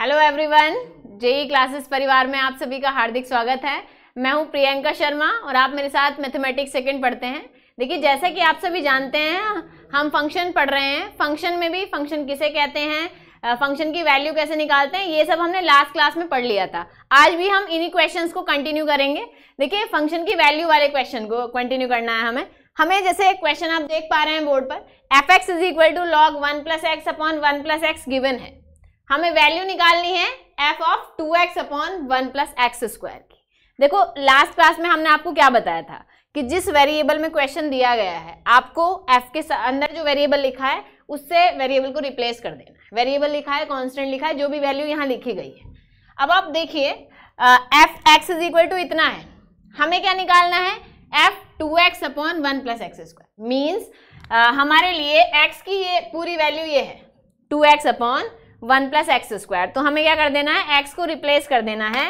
Hello everyone, JEE classes परिवार में आप सभी का हार्दिक स्वागत है। मैं हूं प्रियंका शर्मा और आप मेरे साथ मैथमेटिक्स सेकंड पढ़ते हैं। देखिए, जैसा कि आप सभी जानते हैं, हम फंक्शन पढ़ रहे हैं। फंक्शन में भी फंक्शन किसे कहते हैं, फंक्शन की वैल्यू कैसे निकालते हैं, ये सब हमने लास्ट क्लास में पढ़ लिया था। आज भी हम इन्हीं क्वेश्चन को कंटिन्यू करेंगे। देखिए, फंक्शन की वैल्यू वाले क्वेश्चन को कंटिन्यू करना है हमें। जैसे एक क्वेश्चन आप देख पा रहे हैं बोर्ड पर, f(x) log 1 + x/1 + x given है। हमें वैल्यू निकालनी है f(2x/1 + x²) की। देखो, लास्ट क्लास में हमने आपको क्या बताया था कि जिस वेरिएबल में क्वेश्चन दिया गया है, आपको f के अंदर जो वेरिएबल लिखा है उससे वेरिएबल को रिप्लेस कर देना है। वेरिएबल लिखा है, कांस्टेंट लिखा है, जो भी वैल्यू यहाँ लिखी गई है। अब आप देखिए, f(x) इतना है, हमें क्या निकालना है, f(2x/1 + x²) मीन्स हमारे लिए x की ये पूरी वैल्यू ये है 2x/1 + x²। तो हमें क्या कर देना है, x को रिप्लेस कर देना है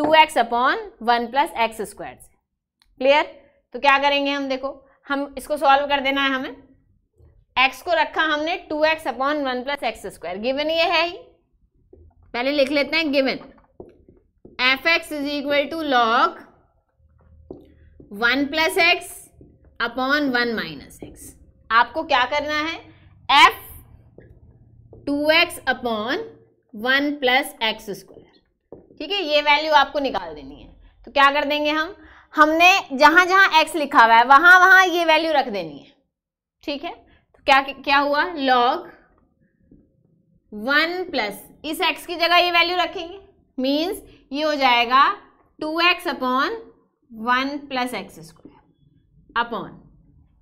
2x/1 + x²। क्लियर? तो क्या करेंगे हम, देखो हम इसको सॉल्व कर देना है हमें। x को रखा हमने 2x/1 + x²। गिवन ये है ही, पहले लिख लेते हैं given. f(x) log 1 + x/1 - x। आपको क्या करना है, f(2x/1 + x²). ठीक है, ये वैल्यू आपको निकाल देनी है। तो क्या कर देंगे हम, हमने जहां जहां x लिखा हुआ है वहां वहां ये वैल्यू रख देनी है। ठीक है, तो क्या हुआ, log 1 + इस x की जगह ये वैल्यू रखेंगे, मीन्स ये हो जाएगा 2x/1 + x² अपॉन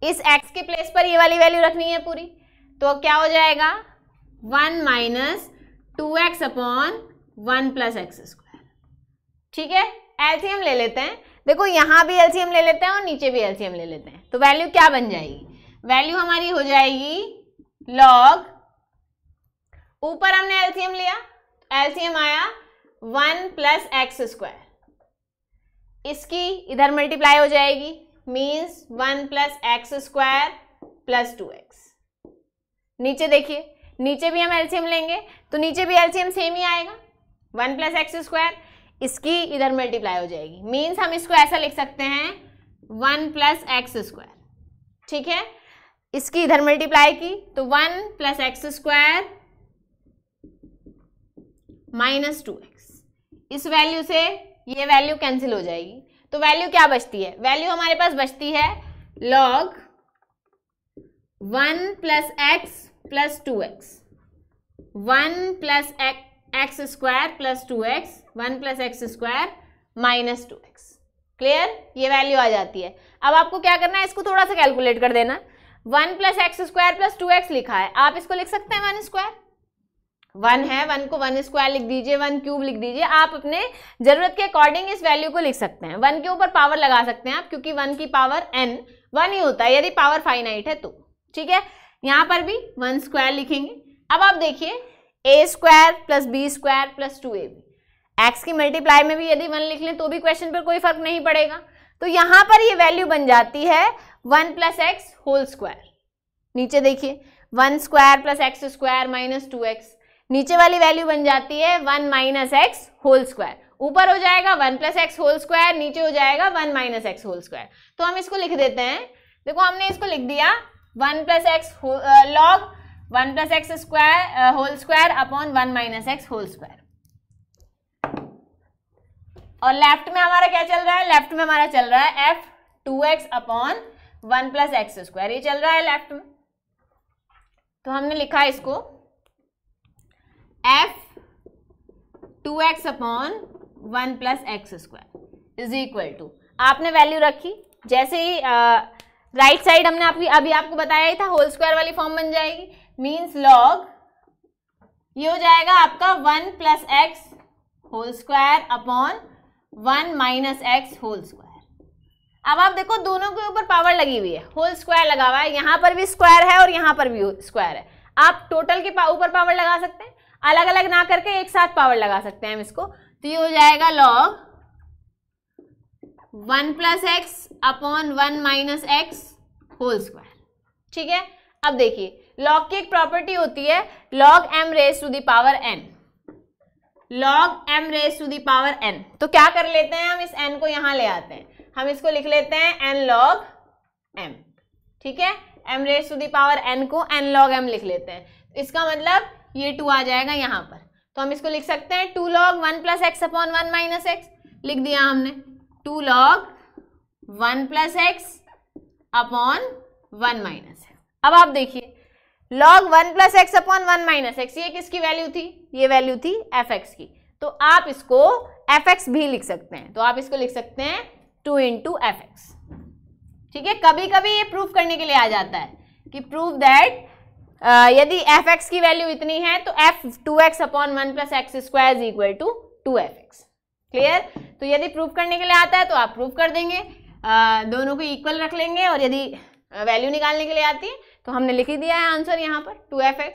इस x के प्लेस पर ये वाली वैल्यू रखनी है पूरी। तो क्या हो जाएगा, 1 - 2x/1 + x²। ठीक है, एलसीएम ले लेते हैं। देखो, यहाँ भी एलसीएम ले लेते हैं और नीचे भी एलसीएम ले लेते हैं। तो वैल्यू क्या बन जाएगी, वैल्यू हमारी हो जाएगी लॉग, ऊपर हमने एलसीएम लिया, एलसीएम आया 1 + x²। इसकी इधर मल्टीप्लाई हो जाएगी, मीन्स 1 + x² + 2x। नीचे देखिए, नीचे भी हम एलसीएम लेंगे तो नीचे भी एलसीएम सेम ही आएगा 1 + x²। इसकी इधर मल्टीप्लाई हो जाएगी, मीन्स हम इसको ऐसा लिख सकते हैं 1 + x²। ठीक है, इसकी इधर मल्टीप्लाई की तो 1 + x² - 2x। इस वैल्यू से ये वैल्यू कैंसिल हो जाएगी। तो वैल्यू क्या बचती है, वैल्यू हमारे पास बचती है log 1 + x + 2x, 1 + x² + 2x, 1 + x² - 2x। Clear, ये वैल्यू आ जाती है। अब आपको क्या करना है, इसको थोड़ा सा कैलकुलेट कर देना। 1 + x² + 2x लिखा है, आप इसको लिख सकते हैं 1 स्क्वायर। 1 है, 1 को 1 स्क्वायर लिख दीजिए, 1 क्यूब लिख दीजिए। आप अपने जरूरत के अकॉर्डिंग इस वैल्यू को लिख सकते हैं। 1 के ऊपर पावर लगा सकते हैं आप, क्योंकि 1 की पावर n 1 ही होता है यदि पावर फाइनाइट है तो। ठीक है, यहाँ पर भी 1 स्क्वायर लिखेंगे। अब आप देखिए, a² + b² + 2ab, x की मल्टीप्लाई में भी यदि 1 लिख लें तो भी क्वेश्चन पर कोई फर्क नहीं पड़ेगा। तो यहाँ पर ये वैल्यू बन जाती है 1 + x होल स्क्वायर। नीचे देखिए, 1 ² + x² - 2x। नीचे वाली वैल्यू बन जाती है 1 - x होल स्क्वायर। ऊपर हो जाएगा 1 + x होल स्क्वायर, नीचे हो जाएगा 1 - x होल स्क्वायर। तो हम इसको लिख देते हैं। देखो, हमने इसको लिख दिया 1 + x log 1 + x² whole square upon 1 - x whole square. और लेफ्ट में हमारा क्या चल रहा है, लेफ्ट में हमारा चल रहा है f(2x/1 + x²), ये चल रहा है लेफ्ट में। तो हमने लिखा इसको f(2x/1 + x² = आपने वैल्यू रखी, जैसे ही राइट साइड हमने अभी आपको बताया ही था होल स्क्वायर वाली फॉर्म बन जाएगी, मीन्स लॉग ये हो जाएगा आपका 1 + x whole square upon 1 - x whole square. अब आप देखो, दोनों के ऊपर पावर लगी हुई है, होल स्क्वायर लगा हुआ है, यहाँ पर भी स्क्वायर है और यहाँ पर भी स्क्वायर है। आप टोटल के ऊपर पावर लगा सकते हैं, अलग अलग ना करके एक साथ पावर लगा सकते हैं हम इसको। तो ये हो जाएगा log 1 + x upon 1 - x whole square. ठीक है, अब देखिए, लॉग की एक प्रॉपर्टी होती है log m raised to the power n। log m raise to the power n। तो क्या कर लेते हैं हम, इस n को यहाँ ले आते हैं, हम इसको लिख लेते हैं n log m, ठीक है, m raise to the power n को n log m लिख लेते हैं। इसका मतलब ये 2 आ जाएगा यहाँ पर, तो हम इसको लिख सकते हैं 2 log 1 plus x upon 1 minus x, लिख दिया हमने 2 log 1 plus x upon 1 minus x। अब आप देखिए log 1 plus x upon 1 minus x, ये किसकी वैल्यू थी, ये वैल्यू थी fx की, तो आप इसको fx भी लिख सकते हैं, तो आप इसको लिख सकते हैं 2 इंटू fx, ठीक है। कभी कभी ये प्रूफ करने के लिए आ जाता है कि प्रूफ दैट यदि एफ एक्स की वैल्यू इतनी है तो F 2x upon 1 plus x square is equal to 2fx, clear. तो यदि प्रूफ करने के लिए आता है तो आप प्रूफ कर देंगे, दोनों को इक्वल रख लेंगे, और यदि वैल्यू निकालने के लिए आती है तो हमने लिख ही दिया है आंसर यहाँ पर 2fx,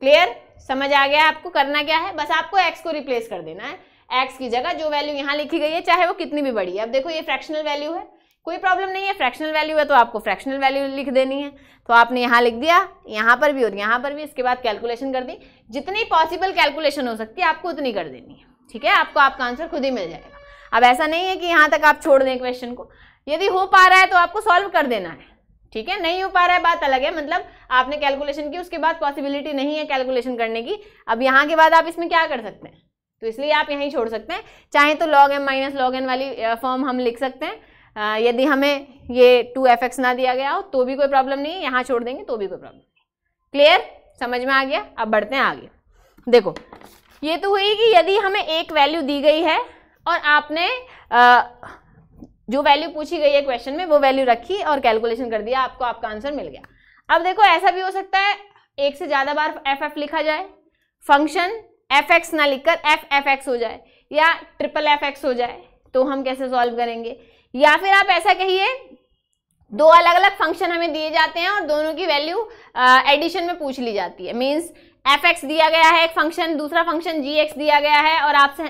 क्लियर। समझ आ गया आपको करना क्या है, बस आपको x को रिप्लेस कर देना है, x की जगह जो वैल्यू यहाँ लिखी गई है चाहे वो कितनी भी बड़ी है। अब देखो ये फ्रैक्शनल वैल्यू है, कोई प्रॉब्लम नहीं है, फ्रैक्शनल वैल्यू है तो आपको फ्रैक्शनल वैल्यू लिख देनी है, तो आपने यहाँ लिख दिया, यहाँ पर भी और यहाँ पर भी, इसके बाद कैलकुलेशन कर दी, जितनी पॉसिबल कैलकुलेशन हो सकती है आपको उतनी कर देनी है, ठीक है, आपको आपका आंसर खुद ही मिल जाएगा। अब ऐसा नहीं है कि यहाँ तक आप छोड़ दें क्वेश्चन को, यदि हो पा रहा है तो आपको सॉल्व कर देना है, ठीक है, नहीं हो पा रहा है बात अलग है, मतलब आपने कैलकुलेशन की, उसके बाद पॉसिबिलिटी नहीं है कैलकुलेशन करने की, अब यहाँ के बाद आप इसमें क्या कर सकते हैं, तो इसलिए आप यहीं छोड़ सकते हैं। चाहे तो log m minus log n वाली फॉर्म हम लिख सकते हैं, यदि हमें ये 2fx ना दिया गया हो तो भी कोई प्रॉब्लम नहीं है, यहाँ छोड़ देंगे तो भी कोई प्रॉब्लम नहीं, क्लियर, समझ में आ गया। अब बढ़ते हैं आगे, देखो ये तो हुई कि यदि हमें एक वैल्यू दी गई है और आपने जो वैल्यू पूछी गई है क्वेश्चन में वो वैल्यू रखी और कैलकुलेशन कर दिया, आपको आपका आंसर मिल गया। अब देखो ऐसा भी हो सकता है एक से ज़्यादा बार ff लिखा जाए, फंक्शन fx ना लिखकर ffx हो जाए या ट्रिपल fx हो जाए, तो हम कैसे सॉल्व करेंगे। या फिर आप ऐसा कहिए दो अलग अलग फंक्शन हमें दिए जाते हैं और दोनों की वैल्यू एडिशन में पूछ ली जाती है, मीन्स fx दिया गया है एक फंक्शन, दूसरा फंक्शन gx दिया गया है और आपसे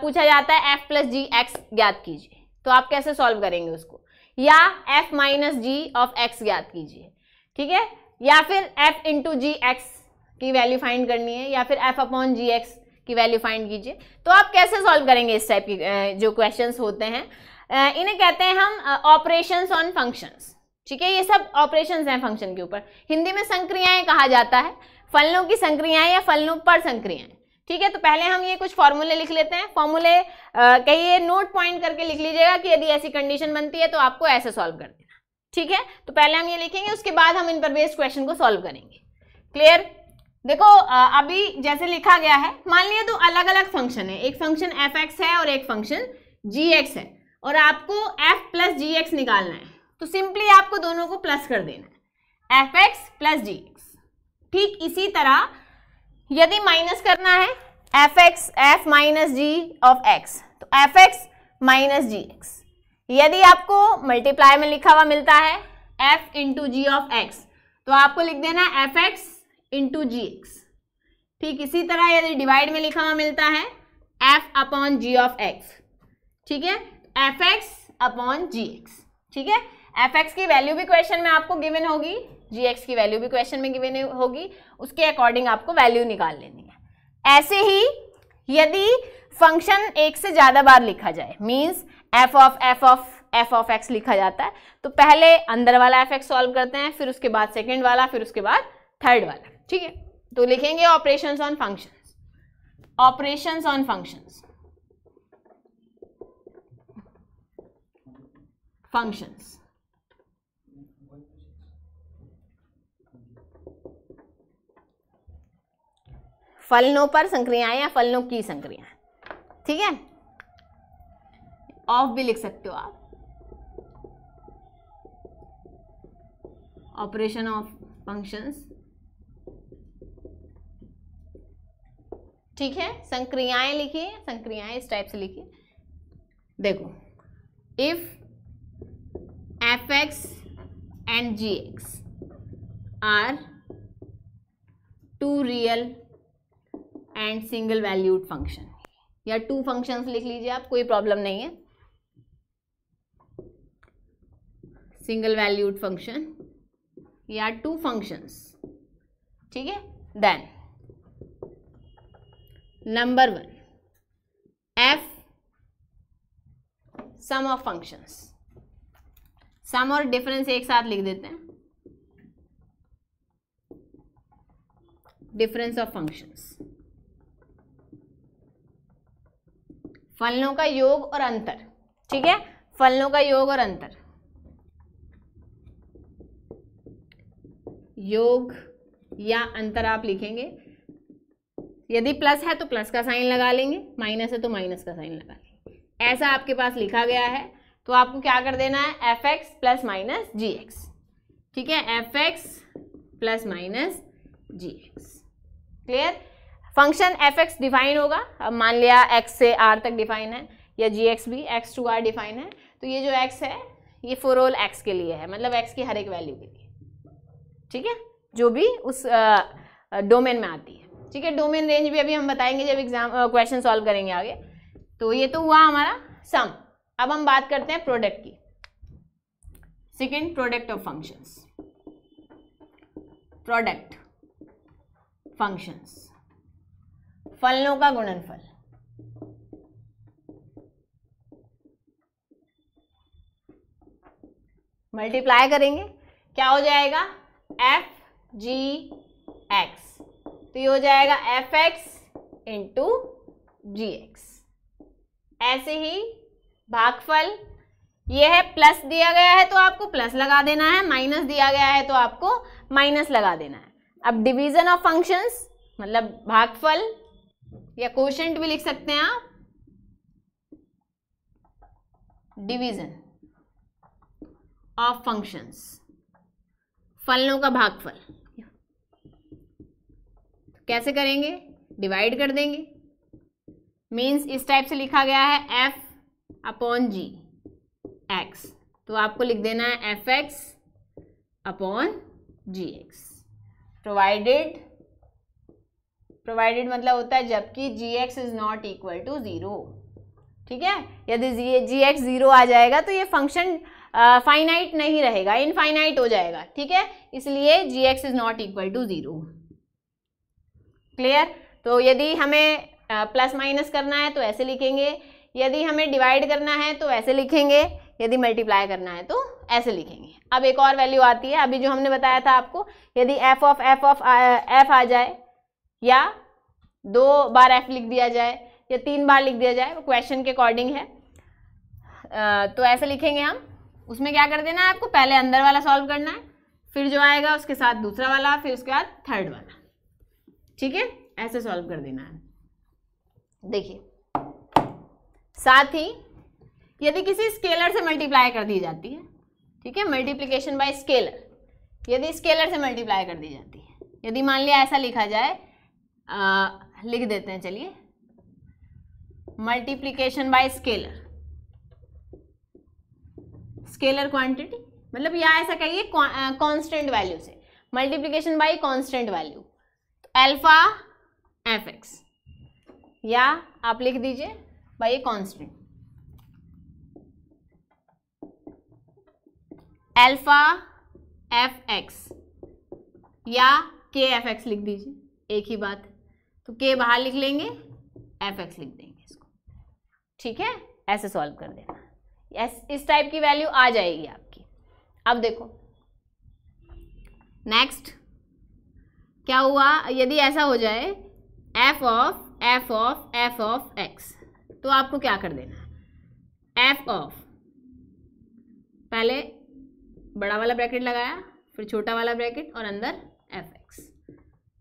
पूछा जाता है f प्लस जी एक्स ज्ञात कीजिए, तो आप कैसे सॉल्व करेंगे उसको, या f minus g of x ज्ञात कीजिए, ठीक है, या फिर f इंटू जी एक्स की वैल्यू फाइंड करनी है, या फिर f अपॉन जी एक्स की वैल्यू फाइंड कीजिए, तो आप कैसे सॉल्व करेंगे। इस टाइप के जो क्वेश्चन होते हैं इन्हें कहते हैं हम ऑपरेशंस ऑन फंक्शंस, ठीक है, ये सब ऑपरेशंस हैं फंक्शन के ऊपर, हिंदी में संक्रियाएं कहा जाता है, फलनों की संक्रियाएं या फलनों पर संक्रियाएं, ठीक है। तो पहले हम ये कुछ फॉर्मूले लिख लेते हैं, फॉर्मूले कहिए नोट पॉइंट करके लिख लीजिएगा कि यदि ऐसी कंडीशन बनती है तो आपको ऐसे सॉल्व कर देना, ठीक है। तो पहले हम ये लिखेंगे, उसके बाद हम इन पर बेस्ड क्वेश्चन को सॉल्व करेंगे, क्लियर। देखो अभी जैसे लिखा गया है, मान लिया दो अलग अलग फंक्शन है, एक फंक्शन एफ एक्स है और एक फंक्शन जी एक्स है, और आपको f प्लस जी एक्स निकालना है, तो सिंपली आपको दोनों को प्लस कर देना है, fx प्लस जी एक्स। ठीक इसी तरह यदि माइनस करना है fx f minus g of x, तो fx माइनस जी एक्स। यदि आपको मल्टीप्लाई में लिखा हुआ मिलता है f into g of x, तो आपको लिख देना है fx इंटू जी एक्स। ठीक इसी तरह यदि डिवाइड में लिखा हुआ मिलता है f upon g of x, ठीक है, f x upon g x, ठीक है। एफ एक्स की वैल्यू भी क्वेश्चन में आपको गिवन होगी, जी एक्स की वैल्यू भी क्वेश्चन में गिवन होगी, उसके अकॉर्डिंग आपको वैल्यू निकाल लेनी है। ऐसे ही यदि फंक्शन एक से ज़्यादा बार लिखा जाए, means f of f of f of x लिखा जाता है, तो पहले अंदर वाला एफ एक्स सॉल्व करते हैं, फिर उसके बाद सेकेंड वाला, फिर उसके बाद थर्ड वाला, ठीक है। तो लिखेंगे operations on functions, operations on functions, functions, फलनों पर संक्रियाएं या फलनों की संक्रियाएं, ठीक है, ऑफ भी लिख सकते हो आप, ऑपरेशन ऑफ फंक्शंस, ठीक है। संक्रियाएं लिखिए, संक्रियाएं इस टाइप से लिखिए। देखो if f x and g x are two real and single valued function, या टू फंक्शंस लिख लीजिए आप, कोई प्रॉब्लम नहीं है, सिंगल वैल्यूड फंक्शन या टू फंक्शंस, ठीक है। Then number one, f sum of functions. Sum और डिफरेंस एक साथ लिख देते हैं, डिफरेंस ऑफ फंक्शंस, फलनों का योग और अंतर। ठीक है, फलनों का योग और अंतर, योग या अंतर आप लिखेंगे। यदि प्लस है तो प्लस का साइन लगा लेंगे, माइनस है तो माइनस का साइन लगा लेंगे। ऐसा आपके पास लिखा गया है तो आपको क्या कर देना है, f x plus minus g x. ठीक है, f x plus minus g x. Clear, function f x define होगा। अब मान लिया एक्स से आर तक डिफाइन है, या जी एक्स भी एक्स टू आर डिफाइन है, तो ये जो एक्स है ये फॉर ऑल एक्स के लिए है, मतलब एक्स की हर एक वैल्यू के लिए। ठीक है, जो भी उस डोमेन में आती है। ठीक है, डोमेन रेंज भी अभी हम बताएंगे जब एग्जाम क्वेश्चन सॉल्व करेंगे आगे। तो ये तो हुआ हमारा सम। अब हम बात करते हैं प्रोडक्ट की, second product of functions. Product functions, फलनों का गुणनफल। मल्टीप्लाई करेंगे, क्या हो जाएगा, एफ जी एक्स, तो ये हो जाएगा f x into g x. ऐसे ही भागफल, ये है प्लस दिया गया है तो आपको प्लस लगा देना है, माइनस दिया गया है तो आपको माइनस लगा देना है। अब डिवीजन ऑफ फंक्शंस मतलब भागफल या कोशेंट भी लिख सकते हैं आप, डिवीजन ऑफ फंक्शंस, फलनों का भागफल। कैसे करेंगे, डिवाइड कर देंगे, मीन्स इस टाइप से लिखा गया है एफ अपॉन जी एक्स, तो आपको लिख देना है f x upon g x. Provided मतलब होता है जबकि g x is not equal to zero. ठीक है, यदि जी एक्स जीरो आ जाएगा तो ये फंक्शन फाइनाइट नहीं रहेगा, इनफाइनाइट हो जाएगा। ठीक है, इसलिए g x is not equal to zero. Clear, तो यदि हमें प्लस माइनस करना है तो ऐसे लिखेंगे, यदि हमें डिवाइड करना है तो ऐसे लिखेंगे, यदि मल्टीप्लाई करना है तो ऐसे लिखेंगे। अब एक और वैल्यू आती है, अभी जो हमने बताया था आपको, यदि एफ आ जाए या दो बार एफ लिख दिया जाए या तीन बार लिख दिया जाए, वो क्वेश्चन के अकॉर्डिंग है, तो ऐसे लिखेंगे हम। उसमें क्या कर देना है आपको, पहले अंदर वाला सॉल्व करना है, फिर जो आएगा उसके साथ दूसरा वाला, फिर उसके बाद थर्ड वाला। ठीक है, ऐसे सॉल्व कर देना है। देखिए, साथ ही यदि किसी स्केलर से मल्टीप्लाई कर दी जाती है, ठीक है, मल्टीप्लिकेशन बाय स्केलर, यदि स्केलर से मल्टीप्लाई कर दी जाती है, यदि मान लिया ऐसा लिखा जाए, लिख देते हैं, चलिए, multiplication by scalar, scalar quantity मतलब या ऐसा कहिए कांस्टेंट वैल्यू से, multiplication by constant value, alpha f x, या आप लिख दीजिए by a constant alpha f x या के एफ एक्स लिख दीजिए, एक ही बात है, तो के बाहर लिख लेंगे, एफ एक्स लिख देंगे इसको। ठीक है, ऐसे सॉल्व कर देना, इस टाइप की वैल्यू आ जाएगी आपकी। अब देखो नेक्स्ट क्या हुआ, यदि ऐसा हो जाए f of f of f of x, तो आपको क्या कर देना है, एफ ऑफ पहले बड़ा वाला ब्रैकेट लगाया, फिर छोटा वाला ब्रैकेट और अंदर एफ एक्स।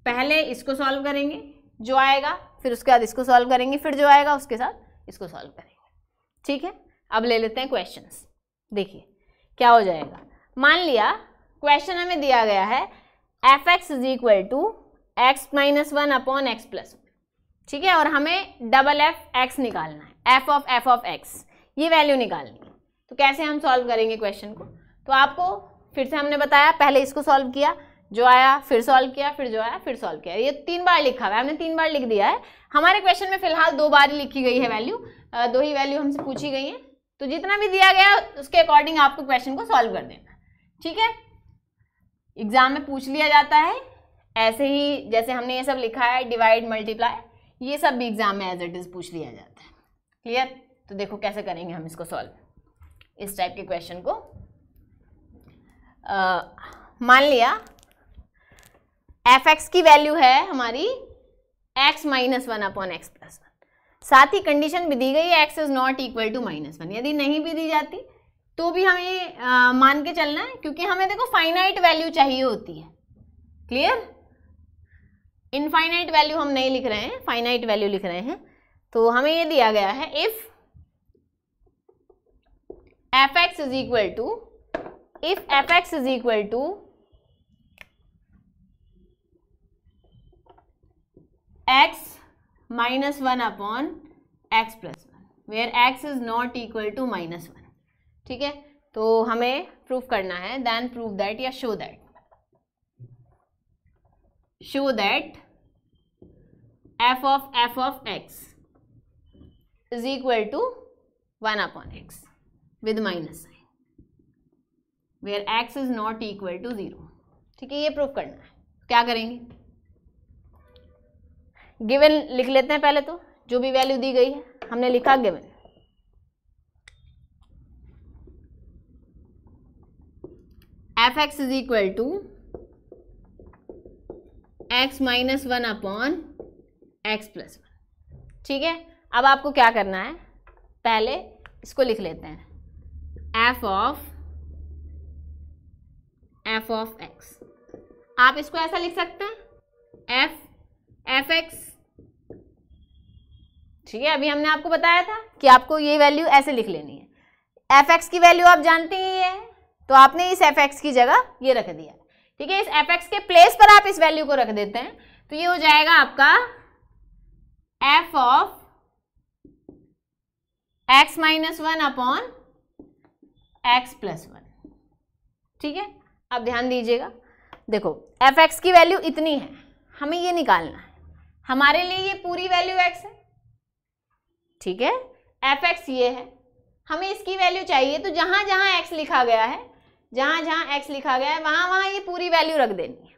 पहले इसको सॉल्व करेंगे जो आएगा, फिर उसके बाद इसको सॉल्व करेंगे, फिर जो आएगा उसके साथ इसको सॉल्व करेंगे। ठीक है, अब ले लेते हैं क्वेश्चंस। देखिए क्या हो जाएगा, मान लिया क्वेश्चन हमें दिया गया है f x is equal to x minus one upon x plus one. ठीक है, और हमें डबल एफ एक्स निकालना है, एफ ऑफ एक्स, ये वैल्यू निकालनी है। तो कैसे हम सॉल्व करेंगे क्वेश्चन को, तो आपको फिर से हमने बताया, पहले इसको सॉल्व किया जो आया, फिर सॉल्व किया, फिर जो आया, फिर सॉल्व किया। ये तीन बार लिखा हुआ है, हमने तीन बार लिख दिया है। हमारे क्वेश्चन में फिलहाल दो बार ही लिखी गई है वैल्यू, दो ही वैल्यू हमसे पूछी गई है, तो जितना भी दिया गया उसके अकॉर्डिंग आपको क्वेश्चन को सॉल्व कर देना। ठीक है, एग्जाम में पूछ लिया जाता है ऐसे ही, जैसे हमने ये सब लिखा है, डिवाइड मल्टीप्लाई, ये सब भी एग्जाम में एज इट इज़ पूछ लिया जाता है। क्लियर? तो देखो कैसे करेंगे हम इसको सॉल्व, इस टाइप के क्वेश्चन को। मान लिया एफ एक्स की वैल्यू है हमारी x minus one upon x plus one, साथ ही कंडीशन भी दी गई है x is not equal to minus one. यदि नहीं भी दी जाती तो भी हमें मान के चलना है, क्योंकि हमें देखो फाइनाइट वैल्यू चाहिए होती है। क्लियर? इनफाइनाइट वैल्यू हम नहीं लिख रहे हैं, फाइनाइट वैल्यू लिख रहे हैं। तो हमें ये दिया गया है if f x is equal to, if f x is equal to x minus one upon x plus one where x is not equal to minus one. ठीक है, तो हमें प्रूफ करना है, देन प्रूव दैट या show that, show that f of x is equal to one upon x with minus sign where x is not equal to zero. ठीक है, ये प्रूफ करना है। क्या करेंगे, गिवन लिख लेते हैं पहले, तो जो भी वैल्यू दी गई है हमने लिखा given. F x is equal to x minus one upon x plus one. ठीक है, अब आपको क्या करना है, पहले इसको लिख लेते हैं एफ ऑफ एक्स। आप इसको ऐसा लिख सकते हैं एफ एफ एक्स। ठीक है, अभी हमने आपको बताया था कि आपको ये वैल्यू ऐसे लिख लेनी है। एफ एक्स की वैल्यू आप जानते ही है, तो आपने इस एफ एक्स की जगह ये रख दिया। ठीक है, इस एफ एक्स के प्लेस पर आप इस वैल्यू को रख देते हैं, तो ये हो जाएगा आपका f of x minus one upon x plus one. ठीक है, अब ध्यान दीजिएगा, देखो एफ एक्स की वैल्यू इतनी है, हमें ये निकालना है, हमारे लिए ये पूरी वैल्यू x है। ठीक है, एफ एक्स ये है, हमें इसकी वैल्यू चाहिए, तो जहाँ जहाँ x लिखा गया है, जहाँ जहाँ x लिखा गया है वहाँ वहाँ ये पूरी वैल्यू रख देनी है।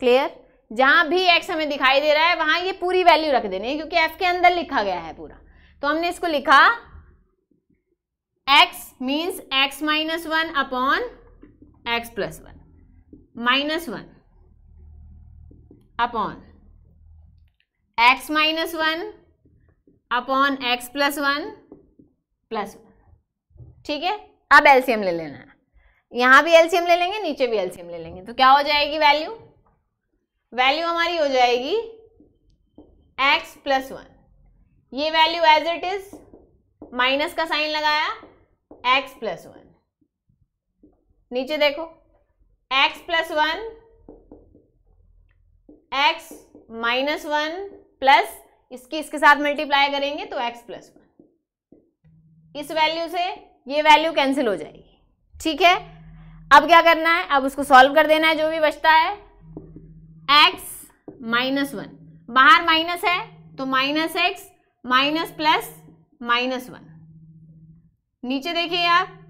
क्लियर? जहाँ भी x हमें दिखाई दे रहा है वहाँ ये पूरी वैल्यू रख देनी है, क्योंकि f के अंदर लिखा गया है पूरा। तो हमने इसको लिखा x means x minus one upon x plus one minus one upon x minus one upon x plus one plus one. ठीक है, अब एलसीएम ले लेना है, यहाँ भी एलसीएम ले लेंगे, नीचे भी एलसीएम ले लेंगे। तो क्या हो जाएगी वैल्यू, वैल्यू हमारी हो जाएगी एक्स प्लस वन। ये value as it is, minus का साइन लगाया, एक्स प्लस वन। नीचे देखो x plus one x minus one plus इसकी इसके साथ मल्टीप्लाई करेंगे तो एक्स प्लस वन। इस वैल्यू से ये वैल्यू कैंसिल हो जाएगी। ठीक है, अब क्या करना है, अब उसको सॉल्व कर देना है, जो भी बचता है एक्स माइनस वन, बाहर माइनस है तो minus x minus plus minus one. नीचे देखिए आप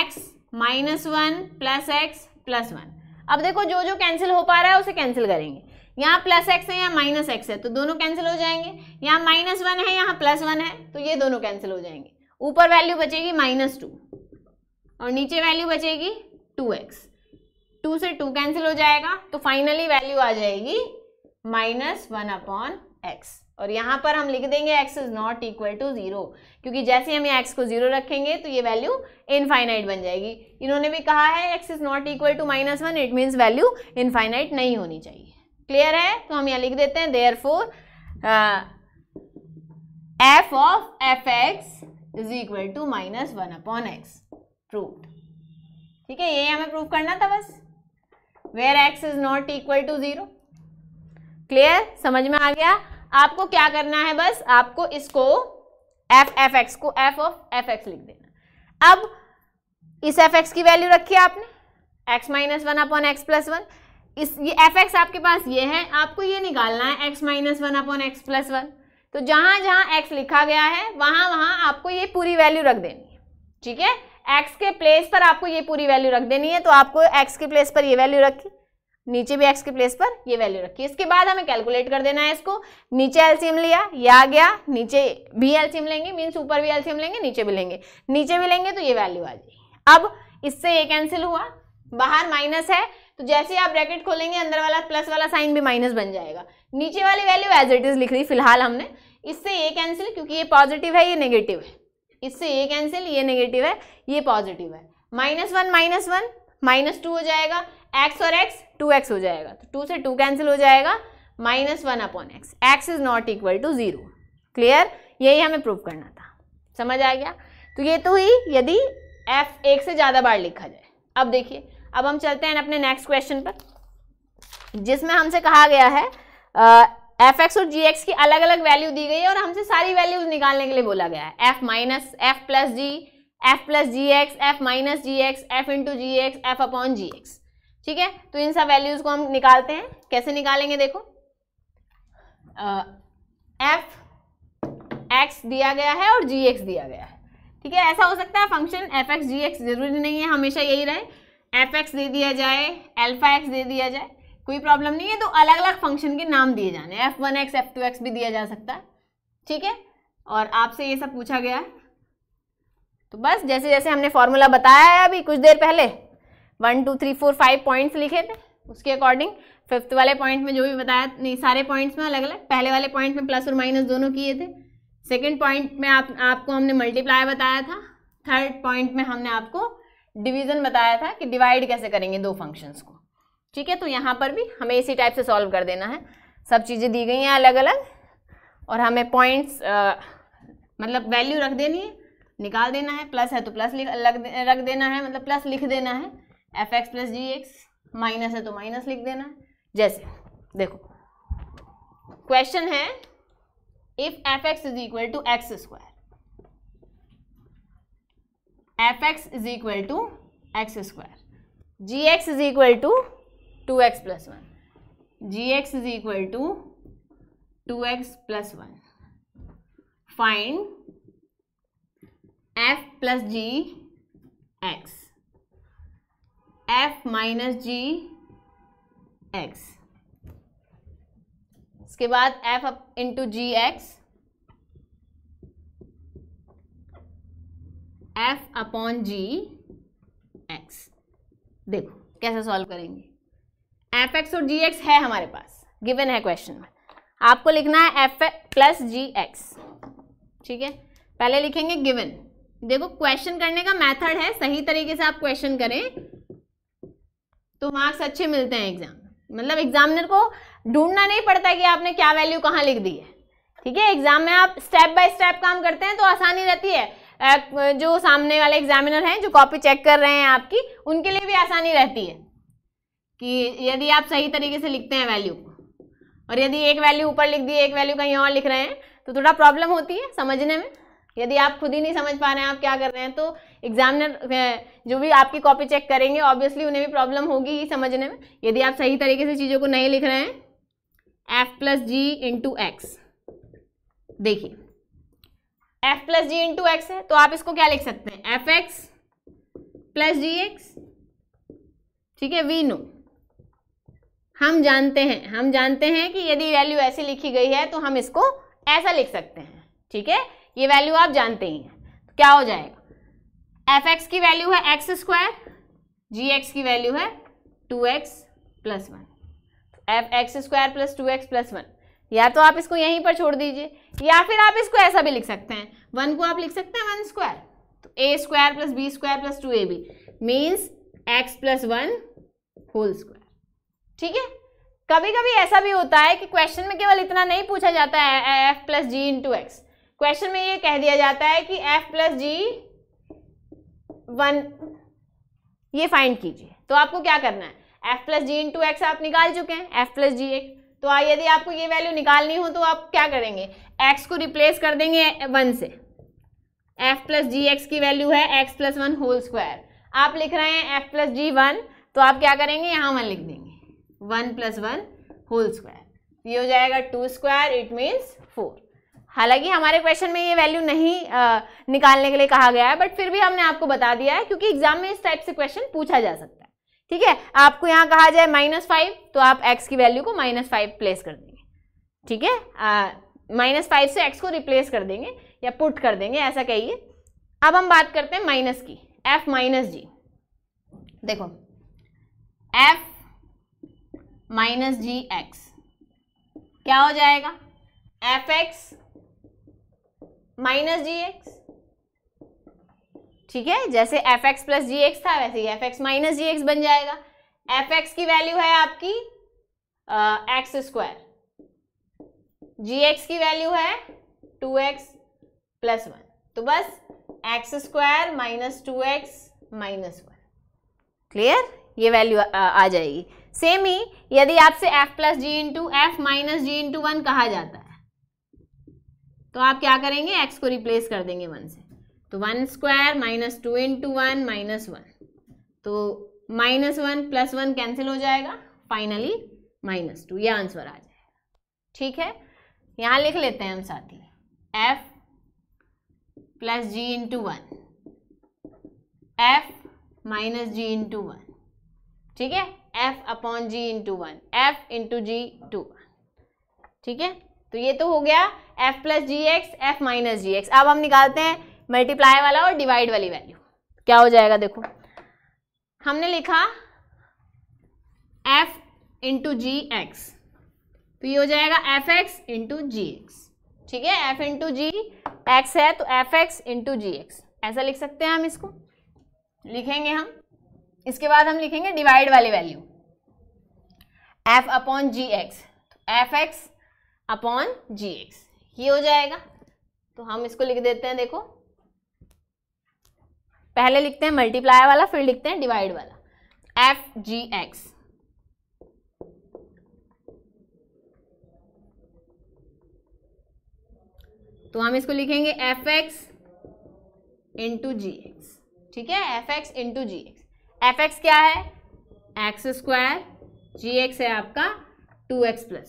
x minus one plus x plus one. अब देखो जो जो कैंसिल हो पा रहा है उसे कैंसिल करेंगे। यहाँ प्लस एक्स है, यहाँ माइनस एक्स है, तो दोनों कैंसिल हो जाएंगे। यहाँ माइनस वन है, यहाँ प्लस वन है, तो ये दोनों कैंसिल हो जाएंगे। ऊपर वैल्यू बचेगी माइनस टू और नीचे वैल्यू बचेगी टू एक्स। टू से टू कैंसिल हो जाएगा, तो फाइनली वैल्यू आ जाएगी माइनस वन अपॉन एक्स। और यहाँ पर हम लिख देंगे x is not equal to zero, क्योंकि जैसे हम एक्स को जीरो रखेंगे तो ये वैल्यू इनफाइनाइट बन जाएगी। इन्होंने भी कहा है x is not equal to minus one, it means value infinite नहीं होनी चाहिए। क्लियर है? तो हम यहाँ लिख देते हैं therefore f of f x is equal to minus one upon x proved. ठीक है, ये हमें प्रूव करना था बस, where x is not equal to zero. Clear? समझ में आ गया? आपको क्या करना है, बस आपको इसको एफ एक्स को एफ ऑफ एफ एक्स लिख देना। अब इस एफ एक्स की वैल्यू रखी है आपने x minus one upon x plus one. इस ये एफ एक्स आपके पास ये है, आपको ये निकालना है x minus one upon x plus one. तो जहाँ जहाँ एक्स लिखा गया है वहाँ वहाँ आपको ये पूरी वैल्यू रख देनी है। ठीक है, एक्स के प्लेस पर आपको ये पूरी वैल्यू रख देनी है, तो आपको एक्स के प्लेस पर ये वैल्यू रखी। नीचे भी x के प्लेस पर ये वैल्यू रखी। इसके बाद हमें कैलकुलेट कर देना है इसको। नीचे एलसीएम लिया, ये आ गया, नीचे भी एलसीएम लेंगे, मीन्स ऊपर भी एलसीएम लेंगे, नीचे भी लेंगे, नीचे भी लेंगे तो ये वैल्यू आ जाएगी। अब इससे ये कैंसिल हुआ, बाहर माइनस है तो जैसे ही आप ब्रैकेट खोलेंगे अंदर वाला प्लस वाला साइन भी माइनस बन जाएगा। नीचे वाली वैल्यू एज इट इज लिख रही फिलहाल हमने। इससे ये कैंसिल, क्योंकि ये पॉजिटिव है ये नेगेटिव है, इससे ये कैंसिल, ये नेगेटिव है ये पॉजिटिव है, माइनस वन माइनस टू हो जाएगा, एक्स और एक्स टू एक्स हो जाएगा, तो टू से टू कैंसिल हो जाएगा, minus one upon x, x is not equal to zero. Clear, यही हमें प्रूव करना था। समझ आ गया? तो ये तो हुई यदि एफ एक से ज़्यादा बार लिखा जाए। अब देखिए, अब हम चलते हैं अपने नेक्स्ट क्वेश्चन पर, जिसमें हमसे कहा गया है एफ एक्स और जी एक्स की अलग अलग वैल्यू दी गई है और हमसे सारी वैल्यूज निकालने के लिए बोला गया है। F minus f plus g, f plus g x, f minus g x, f into g x, f upon g x. ठीक है, तो इन सब वैल्यूज को हम निकालते हैं। कैसे निकालेंगे देखो, एफ एक्स दिया गया है और जी एक्स दिया गया है। ठीक है, ऐसा हो सकता है function f x g x जरूरी नहीं है हमेशा यही रहे, एफ एक्स दे दिया जाए, एल्फा एक्स दे दिया जाए, कोई प्रॉब्लम नहीं है। तो अलग अलग फंक्शन के नाम दिए जाने, f one x f two x भी दिया जा सकता है। ठीक है, और आपसे ये सब पूछा गया है, तो बस जैसे जैसे हमने फॉर्मूला बताया है अभी कुछ देर पहले, 1 2 3 4 5 पॉइंट्स लिखे थे, उसके अकॉर्डिंग फिफ्थ वाले पॉइंट में जो भी बताया, नहीं सारे पॉइंट्स में अलग अलग, पहले वाले पॉइंट में प्लस और माइनस दोनों किए थे, सेकंड पॉइंट में आपको हमने मल्टीप्लाई बताया था, थर्ड पॉइंट में हमने आपको डिवीजन बताया था कि डिवाइड कैसे करेंगे दो फंक्शंस को। ठीक है, तो यहाँ पर भी हमें इसी टाइप से सॉल्व कर देना है। सब चीज़ें दी गई हैं अलग अलग और हमें पॉइंट्स मतलब वैल्यू रख देनी है, निकाल देना है, प्लस है तो प्लस रख देना है, मतलब प्लस लिख देना है, f x plus g x, minus है तो माइनस लिख देना है। जैसे देखो क्वेश्चन है, if f x is equal to x square, f x is equal to x square, g x is equal to two x plus one, g x is equal to two x plus one, find f plus g x, f minus g x, इसके बाद f into g x, f upon g x. देखो कैसे solve करेंगे, F x और जी x है हमारे पास, given है question में, आपको लिखना है एफ प्लस जी एक्स। ठीक है, पहले लिखेंगे गिवन। देखो क्वेश्चन करने का मेथड है, सही तरीके से आप क्वेश्चन करें तो मार्क्स अच्छे मिलते हैं एग्जाम, मतलब एग्जामिनर को ढूंढना नहीं पड़ता कि आपने क्या वैल्यू कहाँ लिख दी है। ठीक है, एग्जाम में आप स्टेप बाय स्टेप काम करते हैं तो आसानी रहती है, जो सामने वाले एग्जामिनर हैं जो कॉपी चेक कर रहे हैं आपकी, उनके लिए भी आसानी रहती है कि यदि आप सही तरीके से लिखते हैं वैल्यू को, और यदि एक वैल्यू ऊपर लिख दी एक वैल्यू कहीं और लिख रहे हैं तो थोड़ा प्रॉब्लम होती है समझने में। यदि आप खुद ही नहीं समझ पा रहे हैं आप क्या कर रहे हैं तो एग्जामिनर जो भी आपकी कॉपी चेक करेंगे ऑब्वियसली उन्हें भी प्रॉब्लम होगी ही समझने में, यदि आप सही तरीके से चीज़ों को नहीं लिख रहे हैं। f plus g into x, देखिए f plus g into x है तो आप इसको क्या लिख सकते हैं, f x plus g x. ठीक है, वी नो, हम जानते हैं, हम जानते हैं कि यदि वैल्यू ऐसी लिखी गई है तो हम इसको ऐसा लिख सकते हैं। ठीक है, ये वैल्यू आप जानते ही हैं, तो क्या हो जाएगा, एफ एक्स की वैल्यू है एक्स स्क्वायर, जी एक्स की वैल्यू है two x plus one, f x square plus two x plus one. या तो आप इसको यहीं पर छोड़ दीजिए, या फिर आप इसको ऐसा भी लिख सकते हैं, वन को आप लिख सकते हैं वन स्क्वायर, तो a square plus b square plus two a b means x plus one whole square. ठीक है, कभी कभी ऐसा भी होता है कि क्वेश्चन में केवल इतना नहीं पूछा जाता है f plus g into x, question में ये कह दिया जाता है कि f प्लस जी वन ये फाइंड कीजिए, तो आपको क्या करना है, f plus g into x आप निकाल चुके हैं, f प्लस जी एक्स, तो यदि आपको ये वैल्यू निकालनी हो तो आप क्या करेंगे, x को रिप्लेस कर देंगे 1 से, f प्लस जी एक्स की वैल्यू है x plus one whole square, आप लिख रहे हैं f प्लस जी वन, तो आप क्या करेंगे यहाँ 1 लिख देंगे, 1 प्लस वन होल स्क्वायर, ये हो जाएगा 2 स्क्वायर, इट मीन्स 4। हालांकि हमारे क्वेश्चन में ये वैल्यू नहीं निकालने के लिए कहा गया है, बट फिर भी हमने आपको बता दिया है, क्योंकि एग्जाम में इस टाइप से क्वेश्चन पूछा जा सकता है। ठीक है, आपको यहाँ कहा जाए -5 तो आप x की वैल्यू को -5 प्लेस कर देंगे, ठीक है, -5 से x को रिप्लेस कर देंगे या पुट कर देंगे ऐसा कहिए। अब हम बात करते हैं माइनस की, f माइनस g। देखो f माइनस जी एक्स क्या हो जाएगा, f x minus g x, ठीक है, जैसे f x plus g x था वैसे ही f x minus g x बन जाएगा। एफ एक्स की वैल्यू है आपकी एक्स स्क्वायर, जी एक्स की वैल्यू है 2x + 1, तो बस x square minus 2x - 1, clear, ये वैल्यू आ जाएगी। सेम ही यदि आपसे f plus g into f minus g into 1 कहा जाता है तो आप क्या करेंगे, x को रिप्लेस कर देंगे 1 से, तो 1² - 2 × 1 - 1, तो -1 + 1 कैंसिल हो जाएगा, फाइनली -2, यह आंसर आ जाएगा। ठीक है, यहाँ लिख लेते हैं हम साथ ही f plus g into 1, f minus g into 1, ठीक है, f/g × 1, f × g = 2, ठीक है, तो ये तो हो गया f plus g x, f minus g x. अब हम निकालते हैं मल्टीप्लाई वाला और डिवाइड वाली वैल्यू, क्या हो जाएगा, देखो हमने लिखा f × g x, तो ये हो जाएगा f x × g x, ठीक है, f × g x है तो f x × g x ऐसा लिख सकते हैं हम, इसको लिखेंगे हम। इसके बाद हम लिखेंगे डिवाइड वाली value, f/g x, f x/g x ये हो जाएगा, तो हम इसको लिख देते हैं। देखो पहले लिखते हैं मल्टीप्लाई वाला फिर लिखते हैं डिवाइड वाला, f g x, तो हम इसको लिखेंगे f x × g x, ठीक है, f x × g x। fx क्या है, x² gx है आपका 2x + 1,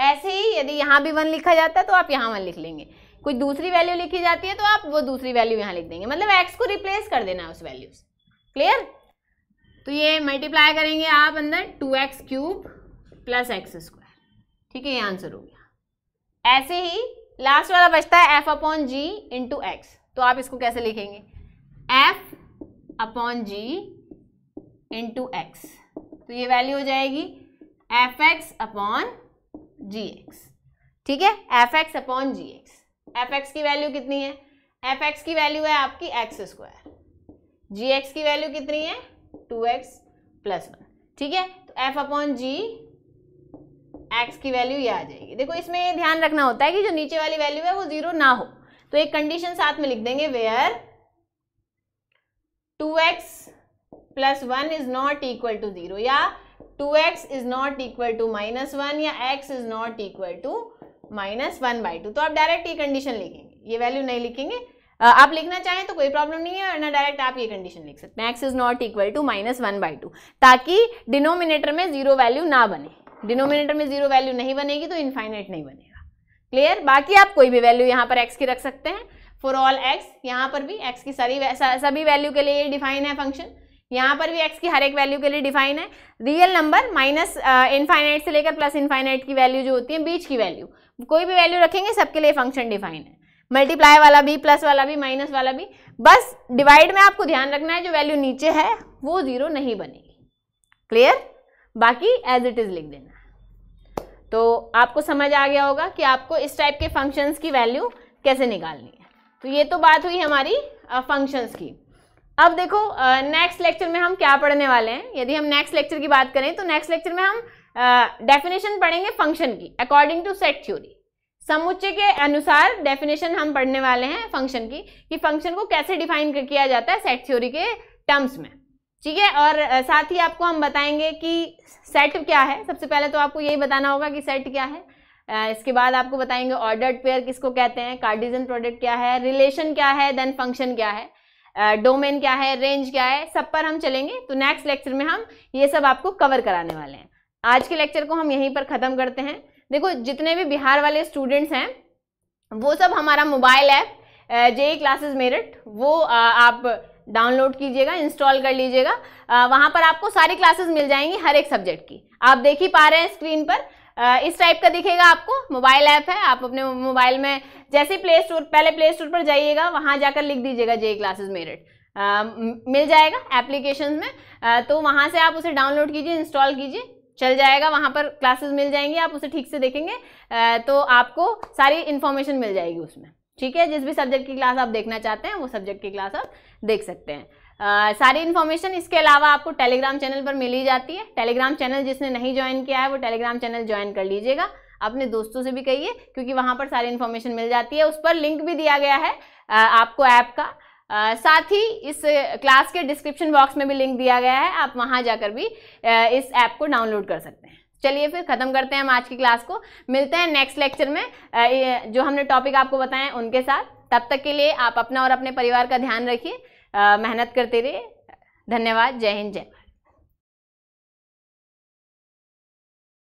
ऐसे ही यदि यहाँ भी 1 लिखा जाता है तो आप यहाँ 1 लिख लेंगे, कोई दूसरी वैल्यू लिखी जाती है तो आप वो दूसरी वैल्यू यहाँ लिख देंगे, मतलब x को रिप्लेस कर देना है उस वैल्यू से, क्लियर। तो ये मल्टीप्लाई करेंगे आप अंदर 2x³ + x², ठीक है, ये आंसर हो गया। ऐसे ही लास्ट वाला बचता है f/g × x, तो आप इसको कैसे लिखेंगे, f/g × x, तो ये वैल्यू हो जाएगी f x/g x, ठीक है, f x/g x। f x की वैल्यू कितनी है, f x की वैल्यू है आपकी x², g x की वैल्यू कितनी है 2x + 1, ठीक है, तो f/g x की वैल्यू ये आ जाएगी। देखो इसमें ये ध्यान रखना होता है कि जो नीचे वाली वैल्यू है वो 0 ना हो, तो एक कंडीशन साथ में लिख देंगे, वेयर 2x + 1 ≠ 0 या 2x ≠ -1 या x ≠ -1/2, तो आप डायरेक्ट ये कंडीशन लिखेंगे, ये वैल्यू नहीं लिखेंगे। आप लिखना चाहें तो कोई प्रॉब्लम नहीं है, वरना डायरेक्ट आप ये कंडीशन लिख सकते हैं x ≠ -1/2, ताकि डिनोमिनेटर में 0 वैल्यू ना बने। डिनोमिनेटर में 0 वैल्यू नहीं बनेगी तो इनफाइनाइट नहीं बनेगा, क्लियर। बाकी आप कोई भी वैल्यू यहाँ पर x की रख सकते हैं, फॉर ऑल x, यहाँ पर भी x की सभी वैल्यू के लिए डिफाइन है फंक्शन, यहाँ पर भी x की हर एक वैल्यू के लिए डिफाइन है। रियल नंबर माइनस इनफाइनाइट से लेकर प्लस इनफाइनाइट की वैल्यू जो होती है, बीच की वैल्यू कोई भी वैल्यू रखेंगे सबके लिए फंक्शन डिफाइन है, मल्टीप्लाई वाला भी, प्लस वाला भी, माइनस वाला भी। बस डिवाइड में आपको ध्यान रखना है जो वैल्यू नीचे है वो 0 नहीं बनेगी, क्लियर, बाकी एज इट इज लिख देना। तो आपको समझ आ गया होगा कि आपको इस टाइप के फंक्शंस की वैल्यू कैसे निकालनी है। तो ये तो बात हुई हमारी फंक्शंस की। अब देखो नेक्स्ट लेक्चर में हम क्या पढ़ने वाले हैं। यदि हम नेक्स्ट लेक्चर की बात करें तो नेक्स्ट लेक्चर में हम डेफिनेशन पढ़ेंगे फंक्शन की अकॉर्डिंग टू सेट थ्योरी। समुच्चय के अनुसार डेफिनेशन हम पढ़ने वाले हैं फंक्शन की, कि फंक्शन को कैसे डिफाइन किया जाता है सेट थ्योरी के टर्म्स में, ठीक है। और साथ ही आपको हम बताएंगे कि सेट क्या है। सबसे पहले तो आपको यही बताना होगा कि सेट क्या है, इसके बाद आपको बताएंगे ऑर्डर्ड पेयर किसको कहते हैं, कार्टेशियन प्रोडक्ट क्या है, रिलेशन क्या है, देन फंक्शन क्या है, डोमेन क्या है, रेंज क्या है, सब पर हम चलेंगे। तो नेक्स्ट लेक्चर में हम ये सब आपको कवर कराने वाले हैं। आज के लेक्चर को हम यहीं पर ख़त्म करते हैं। देखो जितने भी बिहार वाले स्टूडेंट्स हैं वो सब हमारा mobile app JEE classes merit, वो आप डाउनलोड कीजिएगा, इंस्टॉल कर लीजिएगा। वहाँ पर आपको सारी क्लासेस मिल जाएंगी हर एक सब्जेक्ट की। आप देख ही पा रहे हैं स्क्रीन पर, इस टाइप का दिखेगा आपको। मोबाइल ऐप है, आप अपने मोबाइल में जैसे प्ले स्टोर, पहले प्ले स्टोर पर जाइएगा, वहाँ जाकर लिख दीजिएगा जेईई क्लासेस मेरिट, मिल जाएगा एप्लीकेशन में। तो वहाँ से आप उसे डाउनलोड कीजिए, इंस्टॉल कीजिए, चल जाएगा। वहाँ पर क्लासेस मिल जाएंगी, आप उसे ठीक से देखेंगे तो आपको सारी इन्फॉर्मेशन मिल जाएगी उसमें। ठीक है, जिस भी सब्जेक्ट की क्लास आप देखना चाहते हैं वो सब्जेक्ट की क्लास आप देख सकते हैं, सारी इन्फॉर्मेशन। इसके अलावा आपको टेलीग्राम चैनल पर मिली जाती है। टेलीग्राम चैनल जिसने नहीं ज्वाइन किया है वो टेलीग्राम चैनल ज्वाइन कर लीजिएगा, अपने दोस्तों से भी कहिए, क्योंकि वहाँ पर सारी इन्फॉर्मेशन मिल जाती है। उस पर लिंक भी दिया गया है आपको ऐप का, साथ ही इस क्लास के डिस्क्रिप्शन बॉक्स में भी लिंक दिया गया है, आप वहाँ जाकर भी इस ऐप को डाउनलोड कर सकते हैं। चलिए फिर ख़त्म करते हैं हम आज की क्लास को, मिलते हैं नेक्स्ट लेक्चर में जो हमने टॉपिक आपको बताएं उनके साथ। तब तक के लिए आप अपना और अपने परिवार का ध्यान रखिए, मेहनत करते रहिए। धन्यवाद, जय हिंद, जय भारत।